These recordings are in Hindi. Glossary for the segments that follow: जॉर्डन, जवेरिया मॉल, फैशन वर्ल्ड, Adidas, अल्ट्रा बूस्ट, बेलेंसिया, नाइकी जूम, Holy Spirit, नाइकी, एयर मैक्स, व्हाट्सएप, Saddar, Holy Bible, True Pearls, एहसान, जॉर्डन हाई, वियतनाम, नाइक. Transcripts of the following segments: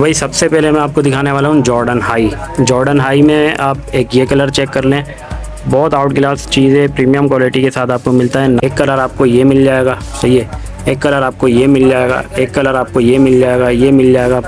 वही सबसे पहले मैं आपको दिखाने वाला हूँ जॉर्डन हाई। जॉर्डन हाई में आप एक ये कलर चेक कर लें, बहुत आउट क्लास चीज़ है, प्रीमियम क्वालिटी के साथ आपको मिलता है। एक कलर आपको ये मिल जाएगा, सही है, एक कलर आपको ये मिल जाएगा, एक कलर आपको ये मिल जाएगा, ये मिल जाएगा।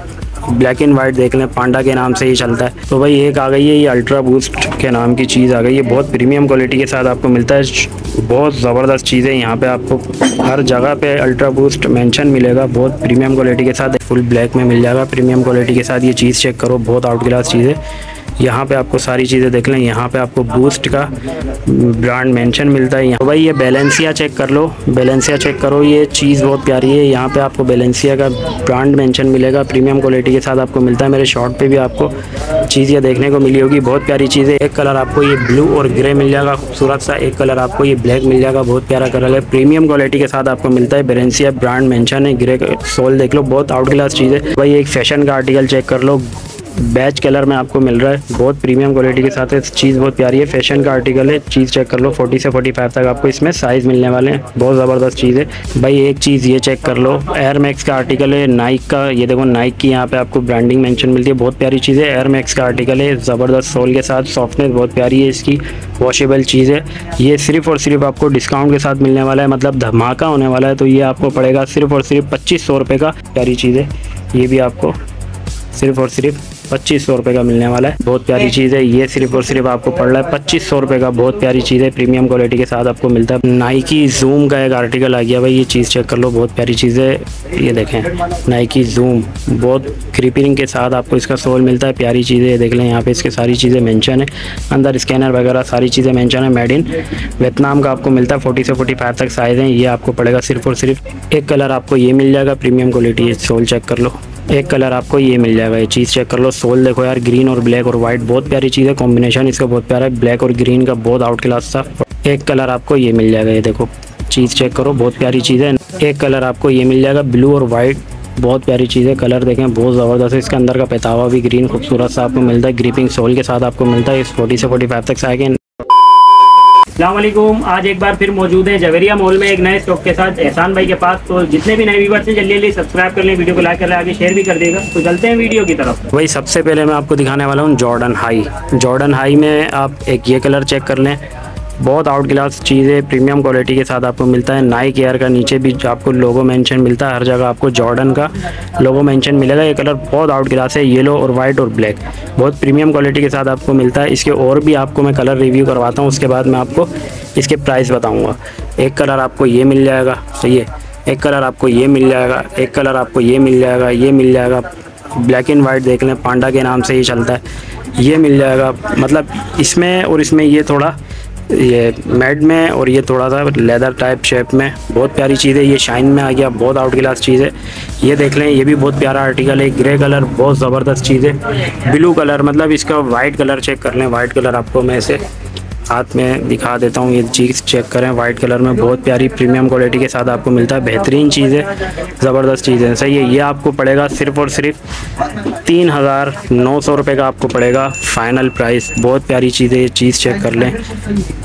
ब्लैक एंड वाइट देख लें, पांडा के नाम से ही चलता है। तो भाई एक आ गई है, ये अल्ट्रा बूस्ट के नाम की चीज़ आ गई है, बहुत प्रीमियम क्वालिटी के साथ आपको मिलता है। बहुत ज़बरदस्त चीज़ है, यहाँ पे आपको हर जगह पे अल्ट्रा बूस्ट मेंशन मिलेगा, बहुत प्रीमियम क्वालिटी के साथ। फुल ब्लैक में मिल जाएगा, प्रीमियम क्वालिटी के साथ। ये चीज़ चेक करो, बहुत आउट क्लास चीज़ है। यहाँ पे आपको सारी चीज़ें देख लें, यहाँ पे आपको बूस्ट का ब्रांड मेंशन मिलता है। यहाँ भाई ये बेलेंसिया चेक कर लो, बेलेंसिया चेक करो, ये चीज़ बहुत प्यारी है। यहाँ पे आपको बेलेंसिया का ब्रांड मेंशन मिलेगा, प्रीमियम क्वालिटी के साथ आपको मिलता है। मेरे शॉट पे भी आपको चीज़ ये देखने को मिली होगी, बहुत प्यारी चीज़ है। एक कलर आपको ये ब्लू और ग्रे मिल जाएगा, खूबसूरत सा। एक कलर आपको ये ब्लैक मिल जाएगा, बहुत प्यारा कलर है, प्रीमियम क्वालिटी के साथ आपको मिलता है। बेलेंसिया ब्रांड मेंशन है, ग्रे सोल देख लो, बहुत आउट क्लास चीज़ है। भाई एक फैशन का आर्टिकल चेक कर लो, बैच कलर में आपको मिल रहा है, बहुत प्रीमियम क्वालिटी के साथ है। चीज़ बहुत प्यारी है, फैशन का आर्टिकल है, चीज़ चेक कर लो। 40 से 45 तक आपको इसमें साइज़ मिलने वाले हैं, बहुत ज़बरदस्त चीज़ है। भाई एक चीज़ ये चेक कर लो, एयर मैक्स का आर्टिकल है, नाइक का। ये देखो नाइक की यहाँ पे आपको ब्रांडिंग मेंशन मिलती है, बहुत प्यारी चीज़ है। एयर मैक्स का आर्टिकल है, ज़बरदस्त सोल के साथ, सॉफ्टनेस बहुत प्यारी है इसकी, वॉशेबल चीज़ है। ये सिर्फ़ और सिर्फ आपको डिस्काउंट के साथ मिलने वाला है, मतलब धमाका होने वाला है। तो ये आपको पड़ेगा सिर्फ़ और सिर्फ 2500 रुपये का। प्यारी चीज़ है, ये भी आपको सिर्फ़ और सिर्फ 2500 रुपये का मिलने वाला है, बहुत प्यारी चीज़ है। ये सिर्फ और सिर्फ आपको पड़ रहा है 2500 रुपये का, बहुत प्यारी चीज़ है, प्रीमियम क्वालिटी के साथ आपको मिलता है। नाइकी जूम का एक आर्टिकल आ गया, भाई ये चीज़ चेक कर लो, बहुत प्यारी चीज़ है। ये देखें नाइकी जूम, बहुत क्रीपिंग के साथ आपको इसका सोल मिलता है, प्यारी चीज़ है। देख लें यहाँ पे इसके सारी चीज़ें मैंशन है, अंदर स्कैनर वगैरह सारी चीज़ें मैंशन है। मेड इन वियतनाम का आपको मिलता है, 40 से 45 तक साइज़ है। ये आपको पड़ेगा सिर्फ और सिर्फ, एक कलर आपको ये मिल जाएगा, प्रीमियम क्वालिटी है, सोल चेक कर लो। एक कलर आपको ये मिल जाएगा, ये चीज़ चेक कर लो, सोल देखो यार, ग्रीन और ब्लैक और वाइट, बहुत प्यारी चीज़ है। कॉम्बिनेशन इसका बहुत प्यारा है, ब्लैक और ग्रीन का, बहुत आउट क्लास था। एक कलर आपको ये मिल जाएगा, ये देखो चीज़ चेक करो, बहुत प्यारी चीज़ है। एक कलर आपको ये मिल जाएगा, ब्लू और वाइट, बहुत प्यारी चीज़ है। कलर देखें, बहुत ज़बरदस्त है, इसका अंदर का पहतावा भी ग्रीन खूबसूरत सा आपको मिलता है, ग्रीपिंग सोल के साथ आपको मिलता है। 40 से 45 तक आएगा। अस्सलामुअलैकुम, आज एक बार फिर मौजूद है जवेरिया मॉल में एक नए स्टॉक के साथ, एहसान भाई के पास। तो जितने भी नए व्यूअर्स हैं जल्दी सब्सक्राइब कर लें, वीडियो को लाइक कर लें, आगे शेयर भी कर देगा। तो चलते हैं वीडियो की तरफ। वही सबसे पहले मैं आपको दिखाने वाला हूँ जॉर्डन हाई। जॉर्डन हाई में आप एक ये कलर चेक कर लें, बहुत आउट क्लास चीज़ है, प्रीमियम क्वालिटी के साथ आपको मिलता है। नाइक एयर का नीचे भी आपको लोगो मेंशन मिलता है, हर जगह आपको जॉर्डन का लोगो मेंशन मिलेगा। ये कलर बहुत आउट क्लास है, येलो और वाइट और ब्लैक, बहुत प्रीमियम क्वालिटी के साथ आपको मिलता है। इसके और भी आपको मैं कलर रिव्यू करवाता हूँ, उसके बाद मैं आपको इसके प्राइस बताऊँगा। एक कलर आपको ये मिल जाएगा, सही है, एक कलर आपको ये मिल जाएगा, एक कलर आपको ये मिल जाएगा, ये मिल जाएगा। ब्लैक एंड वाइट देख लें, पांडा के नाम से ही चलता है। ये मिल जाएगा, मतलब इसमें और इसमें ये थोड़ा ये मैट में और ये थोड़ा सा लेदर टाइप शेप में, बहुत प्यारी चीज़ है। ये शाइन में आ गया, बहुत आउट क्लास चीज़ है। ये देख लें, ये भी बहुत प्यारा आर्टिकल है। ग्रे कलर बहुत ज़बरदस्त चीज़ है। ब्लू कलर, मतलब इसका वाइट कलर चेक कर लें, वाइट कलर आपको मैं ऐसे हाथ में दिखा देता हूँ। ये चीज़ चेक करें, वाइट कलर में बहुत प्यारी प्रीमियम क्वालिटी के साथ आपको मिलता है, बेहतरीन चीज़ है, ज़बरदस्त चीज़ है, सही है। ये आपको पड़ेगा सिर्फ़ और सिर्फ 3900 रुपये का आपको पड़ेगा फ़ाइनल प्राइस। बहुत प्यारी चीज़ है, ये चीज़ चेक कर लें,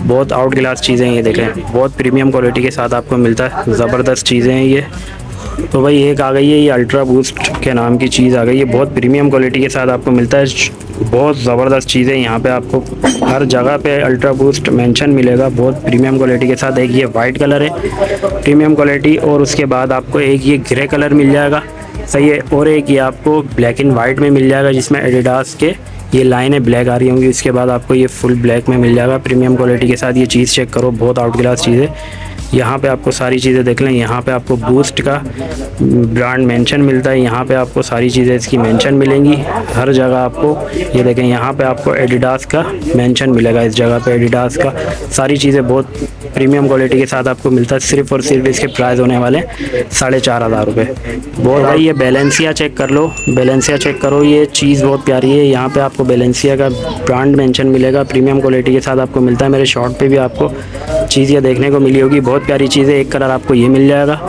बहुत आउट क्लास चीज़ें, ये देखें बहुत प्रीमियम क्वालिटी के साथ आपको मिलता है, ज़बरदस्त चीज़ें हैं ये। तो भाई एक आ गई है, ये अल्ट्रा बूस्ट के नाम की चीज़ आ गई है, बहुत प्रीमियम क्वालिटी के साथ आपको मिलता है, बहुत ज़बरदस्त चीज़ है। यहाँ पे आपको हर जगह पे अल्ट्रा बूस्ट मेंशन मिलेगा, बहुत प्रीमियम क्वालिटी के साथ। एक ये वाइट कलर है, प्रीमियम क्वालिटी, और उसके बाद आपको एक ये ग्रे कलर मिल जाएगा, सही है, और एक ये आपको ब्लैक एंड वाइट में मिल जाएगा, जिसमें एडिडास के ये लाइनें ब्लैक आ रही होंगी। इसके बाद आपको ये फुल ब्लैक में मिल जाएगा, प्रीमियम क्वालिटी के साथ। ये चीज़ चेक करो, बहुत आउट क्लास चीज़ है। यहाँ पे आपको सारी चीज़ें देख लें, यहाँ पे आपको बूस्ट का ब्रांड मेंशन मिलता है, यहाँ पे आपको सारी चीज़ें इसकी मेंशन मिलेंगी, हर जगह आपको। ये देखें, यहाँ पे आपको एडिडास का मेंशन मिलेगा, इस जगह पे एडिडास का। सारी चीज़ें बहुत प्रीमियम क्वालिटी के साथ आपको मिलता है। सिर्फ़ और सिर्फ इसके प्राइस होने वाले हैं 4500 रुपये। बहुत भाई ये बेलेंसिया चेक कर लो, बेलेंसिया चेक करो, ये चीज़ बहुत प्यारी है। यहाँ पर आपको बेलेंसिया का ब्रांड मेंशन मिलेगा, प्रीमियम क्वालिटी के साथ आपको मिलता है। मेरे शॉट पर भी आपको चीज़ें देखने को मिली होगी, बहुत प्यारी चीज़ है। एक कलर आपको ये मिल जाएगा,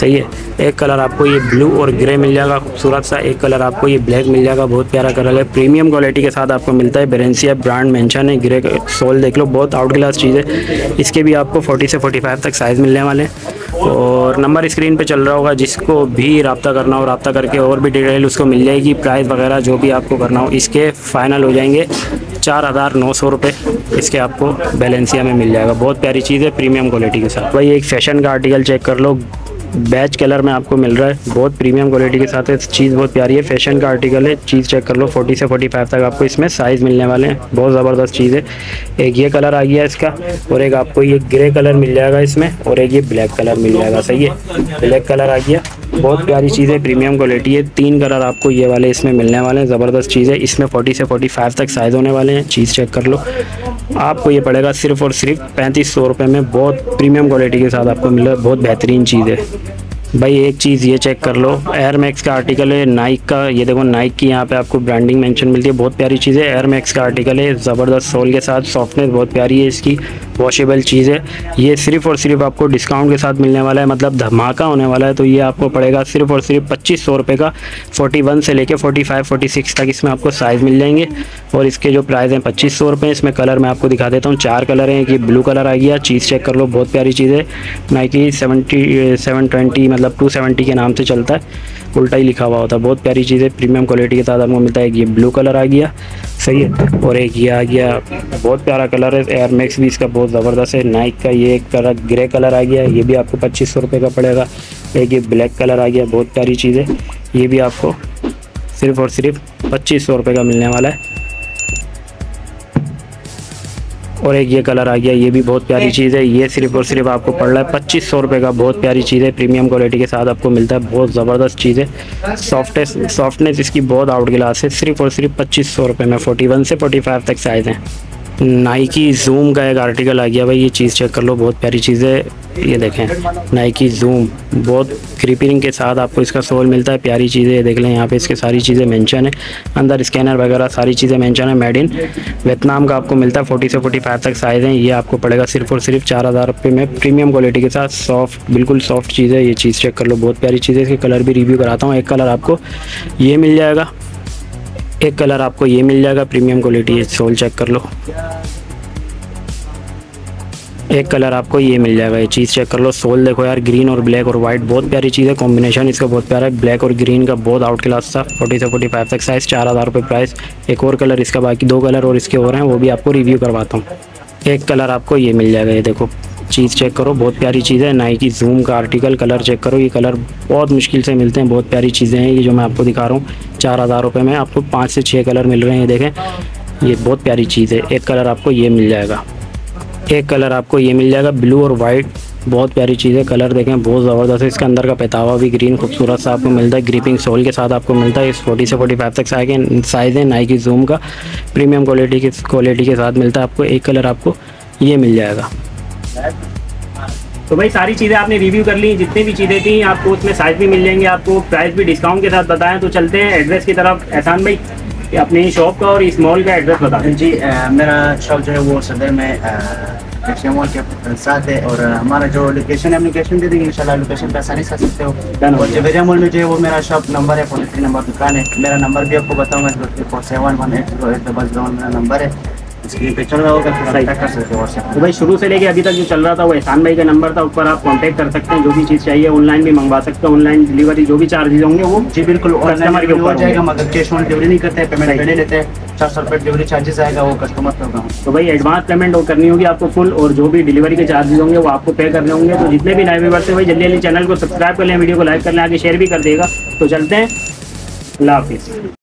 सही है, एक कलर आपको ये ब्लू और ग्रे मिल जाएगा खूबसूरत सा, एक कलर आपको ये ब्लैक मिल जाएगा, बहुत प्यारा कलर है, प्रीमियम क्वालिटी के साथ आपको मिलता है। बेलेंसिया ब्रांड मेंशन है, ग्रे सोल देख लो, बहुत आउट क्लास चीज़ है। इसके भी आपको 40 से 45 तक साइज़ मिलने वाले हैं और नंबर स्क्रीन पे चल रहा होगा, जिसको भी रब्ता करना हो रब्ता करके और भी डिटेल उसको मिल जाएगी, प्राइस वगैरह जो भी आपको करना हो। इसके फ़ाइनल हो जाएंगे 4,900 रुपये, इसके आपको बेलेंसिया में मिल जाएगा, बहुत प्यारी चीज़ है प्रीमियम क्वालिटी के साथ। भाई एक फैशन का आर्टिकल चेक कर लो, बैच कलर में आपको मिल रहा है, बहुत प्रीमियम क्वालिटी के साथ है, चीज़ बहुत प्यारी है, फैशन का आर्टिकल है, चीज़ चेक कर लो। 40 से 45 तक आपको इसमें साइज़ मिलने वाले हैं, बहुत ज़बरदस्त चीज़ है। एक ये कलर आ गया इसका और एक आपको ये ग्रे कलर मिल जाएगा इसमें और एक ये ब्लैक कलर मिल जाएगा, सही है, ब्लैक कलर आ गया, बहुत प्यारी चीज़ है, प्रीमियम क्वालिटी है। 3 कलर आपको ये वाले इसमें मिलने वाले हैं, ज़बरदस्त चीज़ है। इसमें 40 से 45 तक साइज़ होने वाले हैं, चीज़ चेक कर लो। आपको ये पड़ेगा सिर्फ़ और सिर्फ 3,500 रुपये में, बहुत प्रीमियम क्वालिटी के साथ आपको मिल रहा है, बहुत बेहतरीन चीज़ है। भाई एक चीज़ ये चेक कर लो, एयर मैक्स का आर्टिकल है, नाइक का, ये देखो नाइक की यहाँ पे आपको ब्रांडिंग मेंशन मिलती है, बहुत प्यारी चीज़ है। एयर मैक्स का आर्टिकल है, ज़बरदस्त सोल के साथ, सॉफ्टनेस बहुत प्यारी है इसकी, वॉशेबल चीज़ है। ये सिर्फ और सिर्फ आपको डिस्काउंट के साथ मिलने वाला है, मतलब धमाका होने वाला है। तो ये आपको पड़ेगा सिर्फ और सिर्फ 2,500 रुपये का, 41 से लेकर 45-46 तक इसमें आपको साइज़ मिल जाएंगे और इसके जो प्राइस हैं 2,500 रुपये। इसमें कलर मैं आपको दिखा देता हूँ, 4 कलर हैं, कि ब्लू कलर आ गया, चीज़ चेक कर लो, बहुत प्यारी चीज़ है। नाइकी 720 मतलब 270 के नाम से चलता है, उल्टा ही लिखा हुआ होता है, बहुत प्यारी चीज़ है, प्रीमियम क्वालिटी के साथ आपको मिलता है। एक ये ब्लू कलर आ गया, सही है, और एक ये आ गया, बहुत प्यारा कलर है, एयर मैक्स भी इसका बहुत ज़बरदस्त है। नाइक का ये एक कलर ग्रे कलर आ गया, ये भी आपको 2,500 रुपये का पड़ेगा। एक ये ब्लैक कलर आ गया, बहुत प्यारी चीज़ है, ये भी आपको सिर्फ़ और सिर्फ 2,500 रुपये का मिलने वाला है। और एक ये कलर आ गया, ये भी बहुत प्यारी चीज़ है, ये सिर्फ और सिर्फ आपको पड़ रहा है 2,500 रुपये का, बहुत प्यारी चीज़ है, प्रीमियम क्वालिटी के साथ आपको मिलता है, बहुत ज़बरदस्त चीज़ है। सॉफ्टनेस इसकी बहुत आउट क्लास है, सिर्फ और सिर्फ 2,500 रुपये में, 41 से 45 तक साइज़ है। नाइकी जूम का एक आर्टिकल आ गया, भाई ये चीज़ चेक कर लो, बहुत प्यारी चीज़ है, ये देखें नाइकी जूम, बहुत क्रीपिंग के साथ आपको इसका सोल मिलता है, प्यारी चीज़ है, ये देख लें यहाँ पे इसके सारी चीज़ें मेंशन है, अंदर स्कैनर वगैरह सारी चीज़ें मेंशन है। मेड इन वियतनाम का आपको मिलता है, 40 से 45 तक साइज़ है। ये आपको पड़ेगा सिर्फ और सिर्फ 4,000 रुपये में, प्रीमियम क्वालिटी के साथ, सॉफ्ट, बिल्कुल सॉफ्ट चीज़ है, ये चीज़ चेक कर लो, बहुत प्यारी चीज़ है। इसके कलर भी रिव्यू कराता हूँ, एक कलर आपको ये मिल जाएगा, एक कलर आपको ये मिल जाएगा, प्रीमियम क्वालिटी है, सोल चेक कर लो। एक कलर आपको ये मिल जाएगा, ये चीज़ चेक कर लो, सोल देखो यार, ग्रीन और ब्लैक और वाइट, बहुत प्यारी चीज़ है, कॉम्बिनेशन इसका बहुत प्यारा है, ब्लैक और ग्रीन का बहुत आउट क्लास था। 40 से 45 तक साइज़, 4,000 रुपये प्राइस। एक और कलर इसका, बाकी 2 कलर और इसके और हैं, वो भी आपको रिव्यू करवाता हूँ। एक कलर आपको ये मिल जाएगा, ये देखो, चीज़ चेक करो, बहुत प्यारी चीज़ है। नाइकी जूम का आर्टिकल, कलर चेक करो, ये कलर बहुत मुश्किल से मिलते हैं, बहुत प्यारी चीज़ें हैं ये जो मैं आपको दिखा रहा हूँ। 4,000 रुपये में आपको 5 से 6 कलर मिल रहे हैं, देखें, ये बहुत प्यारी चीज़ है। एक कलर आपको ये मिल जाएगा, एक कलर आपको ये मिल जाएगा, ब्लू और वाइट, बहुत प्यारी चीज़ है, कलर देखें बहुत ज़बरदस्त है, इसके अंदर का पतावा भी ग्रीन खूबसूरत सा आपको मिलता है, ग्रिपिंग सोल के साथ आपको मिलता है। इस 40 से 45 तक साइज़ है नाइकी जूम का, प्रीमियम क्वालिटी के साथ मिलता है आपको। एक कलर आपको ये मिल जाएगा। तो भाई सारी चीज़ें आपने रिव्यू कर ली, जितनी भी चीज़ें थी आपको उसमें साइज़ भी मिल जाएंगे, आपको प्राइस भी डिस्काउंट के साथ बताएं। तो चलते हैं एड्रेस की तरफ, एहसान भाई अपनी शॉप का और इस मॉल का एड्रेस बता दें। जी मेरा शॉप जो है वो सदर में फैशन वर्ल्ड के साथ है और हमारा जो लोकेशन है, लोकेशन दे देंगे इंशाल्लाह, लोकेशन पे आसानी से आ सकते हो। और जवेरिया मॉल में जो है वो मेरा शॉप नंबर है, 43 नंबर दुकान है, मेरा नंबर भी आपको बताऊँगा, 471808 मेरा नंबर है, स्क्रीन पे चल रहा होगा, कॉन्टैक्ट कर सकते हो व्हाट्सएप। तो भाई शुरू से लेके अभी तक जो चल रहा था वो एहसान भाई का नंबर था, उस पर आप कांटेक्ट कर सकते हैं, जो भी चीज़ चाहिए ऑनलाइन भी मंगवा सकते हो, ऑनलाइन डिलीवरी जो भी चार्जेज होंगे वो जी बिल्कुल कस्टमर के ऊपर जाएगा, मगर कैश ऑन डिलीवरी नहीं करते, पेमेंट पहले लेते हैं, 400 रुपये डिलीवरी चार्जेस आएगा वो कस्टमर पर होगा। तो भाई एडवांस पेमेंट वो करनी होगी आपको फुल, और जो भी डिलीवरी के चार्जेज होंगे वो आपको पे करने होंगे। तो जितने भी लाइव व्यूअर्स हैं भाई जल्दी जल्दी चैनल को सब्सक्राइब कर लें, वीडियो को लाइक कर लें, आगे शेयर भी कर देगा। तो चलते हैं, अल्लाह हाफिज़।